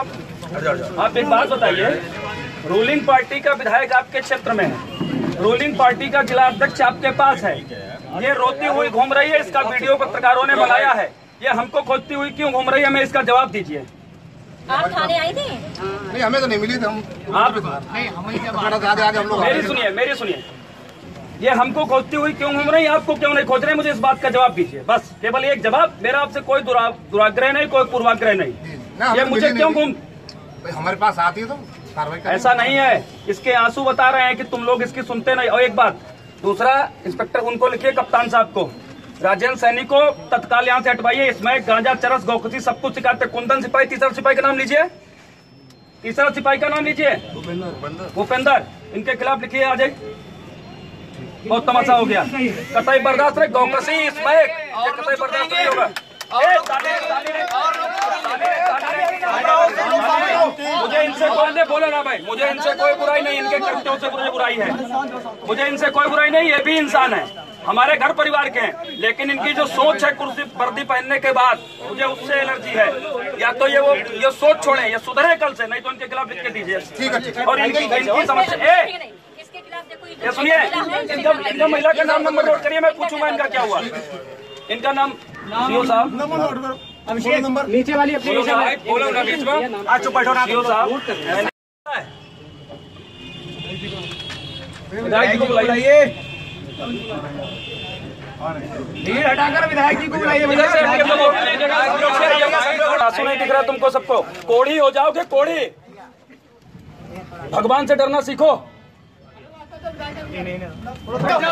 आप एक बात बताइए, रूलिंग पार्टी का विधायक आपके क्षेत्र में है, रूलिंग पार्टी का जिला अध्यक्ष आपके पास है, ये रोती हुई घूम रही है, इसका वीडियो पत्रकारों ने बनाया है, ये हमको खोजती हुई क्यों घूम रही है, हमें इसका जवाब दीजिए। आप थाने आई थी? नहीं, हमें तो नहीं मिली थी। आप नहीं, हमें मेरी सुनिए, ये हमको खोजती हुई क्यों घूम रही है, आपको क्यों नहीं खोज रहे, मुझे इस बात का जवाब दीजिए, बस केवल एक जवाब। मेरा आपसे कोई दुराग्रह नहीं, कोई पूर्वाग्रह नहीं, ये मुझे क्यों घूम, हमारे पास आती तो कार्रवाई, ऐसा नहीं है। इसके आंसू बता रहे हैं कि तुम लोग इसकी सुनते नहीं। और एक बात दूसरा, इंस्पेक्टर उनको लिखिए, कप्तान साहब को, राजेंद्र सैनी को तत्काल यहाँ से हटवाइए, इसमें गांजा, चरस, गौखसी सब कुछ सिखाते। कुंदन सिपाही, तीसरा सिपाही का नाम लीजिए, भूपेंद्र, इनके खिलाफ लिखिए। आज बहुत तमाशा हो गया, कतई बर्दाश्त नहीं, गौखसी इसमें कतई बर्दाश्त नहीं होगा। मुझे इनसे कोई बोले ना भाई, मुझे इनसे कोई बुराई नहीं, इनके कृत्यों से मुझे बुराई है, मुझे इनसे कोई बुराई नहीं, ये भी इंसान है, हमारे घर परिवार के हैं, लेकिन इनकी जो सोच है कुर्सी वर्दी पहनने के बाद, मुझे उससे एलर्जी है। या तो ये वो ये सोच छोड़े, ये सुधरे कल से, नहीं तो इनके खिलाफ लिख के दीजिए। और इनकी समस्या ये सुनिए, इनका महिला का नाम नंबर नोट करिए, मैं पूछूंगा इनका क्या हुआ। इनका नाम साहब अभिषेक, नीचे वाली बोलो ना बीच में, आज चुप बैठो ना साहब। भीड़ हटाकर विधायक जी को बुलाइए। आंसू नहीं दिख रहा तुमको, सबको कोढ़ी हो जाओगे, कोढ़ी। भगवान से डरना सीखो। आप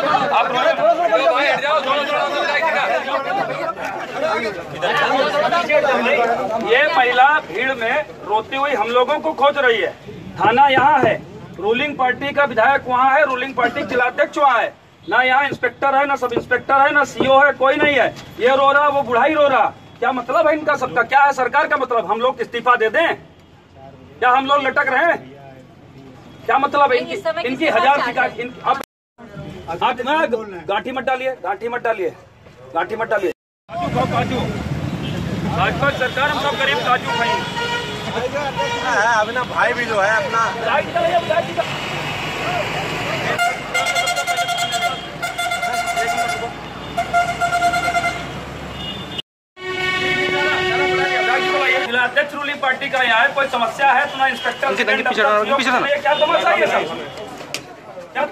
ये महिला भीड़ में रोती हुई हम लोगों को खोज रही है। थाना यहाँ है, रूलिंग पार्टी का विधायक वहाँ है, रूलिंग पार्टी जिला अध्यक्ष वहाँ है, ना यहाँ इंस्पेक्टर है, ना सब इंस्पेक्टर है, ना सीओ है, कोई नहीं है। ये रो रहा, वो बुढ़ाई रो रहा, क्या मतलब है इनका सबका, क्या है सरकार का मतलब, हम लोग इस्तीफा दे दें क्या, हम लोग लटक रहे हैं, क्या मतलब है इनकी हजार शिकायत। आप गाठी मत डालिए, गाठी मत डालिए। काजू भाजपा सरकार, हम सब गरीब काजू खाएंगे। अपना भाई भी जो है अपना जिला अध्यक्ष रूलिंग पार्टी का यहाँ है, कोई समस्या है तो ना इंस्पेक्टर से, क्या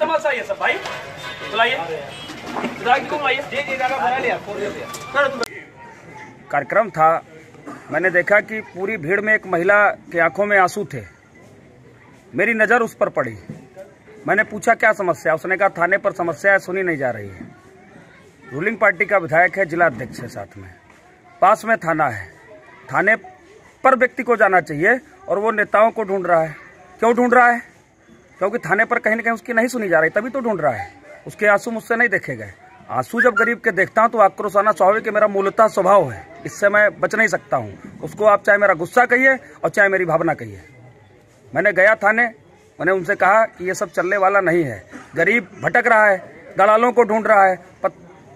तमाशा है सब, भाई बुलाइए, कार्यक्रम था। मैंने देखा कि पूरी भीड़ में एक महिला के आंखों में आंसू थे, मेरी नज़र उस पर पड़ी। मैंने पूछा क्या समस्या, उसने कहा थाने पर समस्या है, सुनी नहीं जा रही है। रूलिंग पार्टी का विधायक है, जिला अध्यक्ष है, साथ में पास में थाना है, थाने पर व्यक्ति को जाना चाहिए, और वो नेताओं को ढूंढ रहा है। क्यों ढूंढ रहा है? क्योंकि थाने पर कहीं ना कहीं उसकी नहीं सुनी जा रही, तभी तो ढूंढ रहा है। उसके आंसू मुझसे नहीं देखे गए। आंसू जब गरीब के देखता हूँ तो आक्रोश आना स्वाभाविक, मेरा मूलतः स्वभाव है, इससे मैं बच नहीं सकता हूँ। उसको आप चाहे मेरा गुस्सा कहिए और चाहे मेरी भावना कहिए। मैंने गया थाने, मैंने उनसे कहा कि ये सब चलने वाला नहीं है, गरीब भटक रहा है, दलालों को ढूंढ रहा है,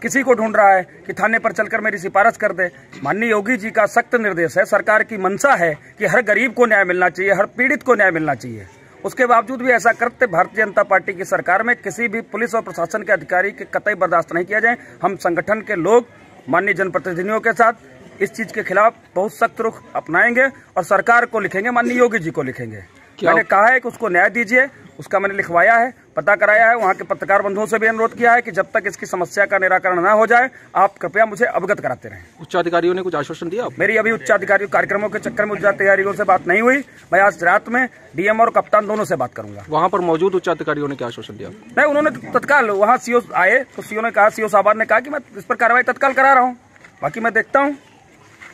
किसी को ढूंढ रहा है कि थाने पर चलकर मेरी सिफारिश कर दे। माननीय योगी जी का सख्त निर्देश है, सरकार की मंशा है कि हर गरीब को न्याय मिलना चाहिए, हर पीड़ित को न्याय मिलना चाहिए। उसके बावजूद भी ऐसा करते भारतीय जनता पार्टी की सरकार में किसी भी पुलिस और प्रशासन के अधिकारी के कतई बर्दाश्त नहीं किया जाए। हम संगठन के लोग माननीय जनप्रतिनिधियों के साथ इस चीज के खिलाफ बहुत सख्त रुख अपनाएंगे और सरकार को लिखेंगे, माननीय योगी जी को लिखेंगे। मैंने कहा है कि उसको न्याय दीजिए, उसका मैंने लिखवाया है, पता कराया है, वहाँ के पत्रकार बंधुओं से भी अनुरोध किया है कि जब तक इसकी समस्या का निराकरण न हो जाए आप कृपया मुझे अवगत कराते रहें। उच्चाधिकारियों ने कुछ आश्वासन दिया? मेरी अभी उच्चाधिकारियों कार्यक्रमों के चक्कर में उच्चाधिकारियों से बात नहीं हुई, मैं आज रात में डीएम और कप्तान दोनों से बात करूंगा। वहाँ पर मौजूद उच्चाधिकारियों ने क्या आश्वासन दिया? नहीं, उन्होंने तत्काल वहाँ सीओ आए तो सीओ ने कहा, सीओ साहब ने कहा कि मैं इस पर कार्रवाई तत्काल करा रहा हूँ, बाकी मैं देखता हूँ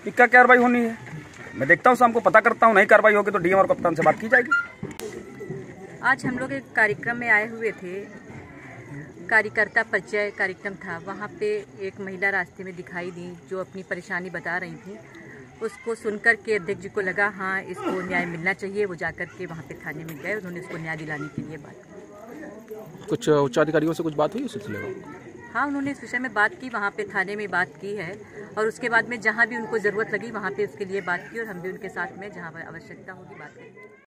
कि क्या कार्रवाई होनी है, मैं देखता हूँ, शाम को पता करता हूँ, नहीं कार्रवाई होगी तो डीएम और कप्तान से बात की जाएगी। आज हम लोग एक कार्यक्रम में आए हुए थे, कार्यकर्ता परिचय कार्यक्रम था, वहाँ पे एक महिला रास्ते में दिखाई दी जो अपनी परेशानी बता रही थी। उसको सुनकर के अध्यक्ष जी को लगा हाँ इसको न्याय मिलना चाहिए, वो जाकर के वहाँ पे थाने में गए, उन्होंने उसको न्याय दिलाने के लिए बात की। कुछ उच्चाधिकारियों से कुछ बात हुई उस सिलसिले में? हाँ, उन्होंने इस विषय में बात की, वहाँ पे थाने में बात की है, और उसके बाद में जहाँ भी उनको ज़रूरत लगी वहाँ पे उसके लिए बात की, और हम भी उनके साथ में जहाँ आवश्यकता होगी बात करेंगे।